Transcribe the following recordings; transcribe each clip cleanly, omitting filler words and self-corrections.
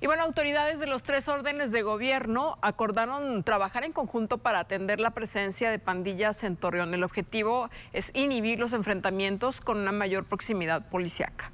Y bueno, autoridades de los tres órdenes de gobierno acordaron trabajar en conjunto para atender la presencia de pandillas en Torreón. El objetivo es inhibir los enfrentamientos con una mayor proximidad policiaca.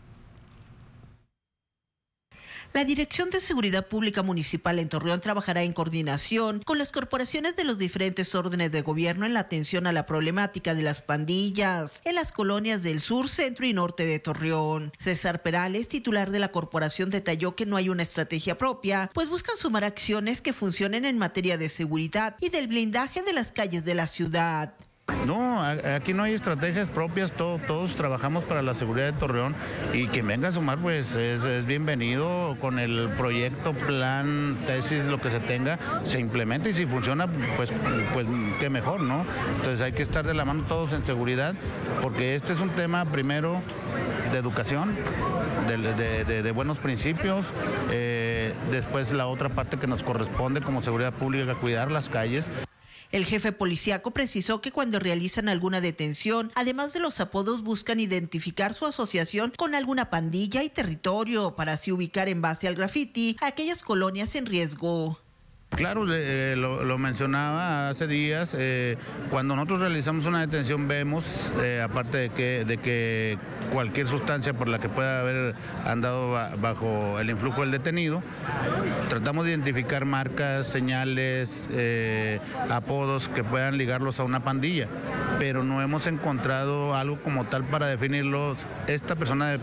La Dirección de Seguridad Pública Municipal en Torreón trabajará en coordinación con las corporaciones de los diferentes órdenes de gobierno en la atención a la problemática de las pandillas en las colonias del sur, centro y norte de Torreón. César Perales, titular de la corporación, detalló que no hay una estrategia propia, pues buscan sumar acciones que funcionen en materia de seguridad y del blindaje de las calles de la ciudad. No, aquí no hay estrategias propias, todos trabajamos para la seguridad de Torreón, y quien venga a sumar pues es bienvenido. Con el proyecto, plan, tesis, lo que se tenga, se implementa, y si funciona pues qué mejor, ¿no? Entonces hay que estar de la mano todos en seguridad, porque este es un tema primero de educación, de buenos principios, después la otra parte que nos corresponde como seguridad pública, cuidar las calles. El jefe policíaco precisó que cuando realizan alguna detención, además de los apodos, buscan identificar su asociación con alguna pandilla y territorio para así ubicar en base al grafiti a aquellas colonias en riesgo. Claro, lo mencionaba hace días, cuando nosotros realizamos una detención vemos, aparte de que cualquier sustancia por la que pueda haber andado bajo el influjo del detenido, tratamos de identificar marcas, señales, apodos que puedan ligarlos a una pandilla, pero no hemos encontrado algo como tal para definirlos. Esta persona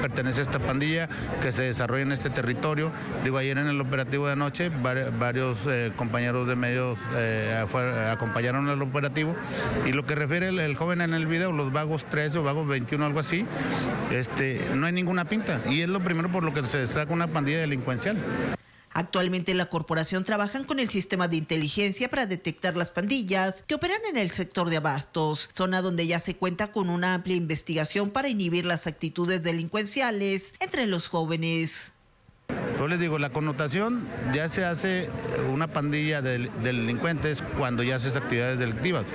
pertenece a esta pandilla que se desarrolla en este territorio. Digo, ayer en el operativo de anoche, varios compañeros de medios acompañaron al operativo, y lo que refiere el joven en el video, los vagos 13 o vagos 21, algo así, no hay ninguna pinta, y es lo primero por lo que se saca una pandilla delincuencial. Actualmente la corporación trabaja con el sistema de inteligencia para detectar las pandillas que operan en el sector de Abastos, zona donde ya se cuenta con una amplia investigación para inhibir las actitudes delincuenciales entre los jóvenes. Yo les digo, la connotación ya se hace una pandilla de delincuentes cuando ya haces actividades delictivas,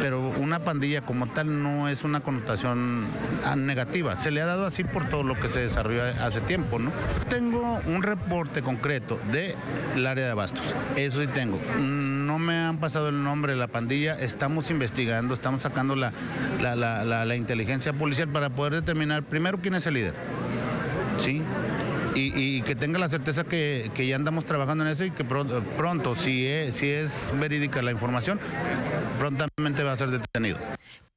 pero una pandilla como tal no es una connotación negativa. Se le ha dado así por todo lo que se desarrolló hace tiempo, ¿no? Tengo un reporte concreto del área de Abastos, eso sí tengo. No me han pasado el nombre de la pandilla, estamos investigando, estamos sacando la inteligencia policial para poder determinar primero quién es el líder, ¿sí? Y que tenga la certeza que ya andamos trabajando en eso, y que pronto si es verídica la información, prontamente va a ser detenido.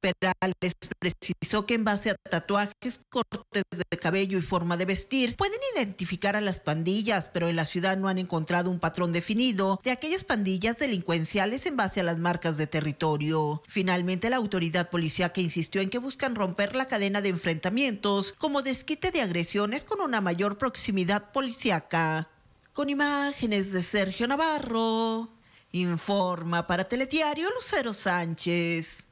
Perales precisó que en base a tatuajes, cortes de cabello y forma de vestir, pueden identificar a las pandillas, pero en la ciudad no han encontrado un patrón definido de aquellas pandillas delincuenciales en base a las marcas de territorio. Finalmente, la autoridad policíaca insistió en que buscan romper la cadena de enfrentamientos como desquite de agresiones con una mayor proximidad policíaca. Con imágenes de Sergio Navarro, informa para Telediario Lucero Sánchez.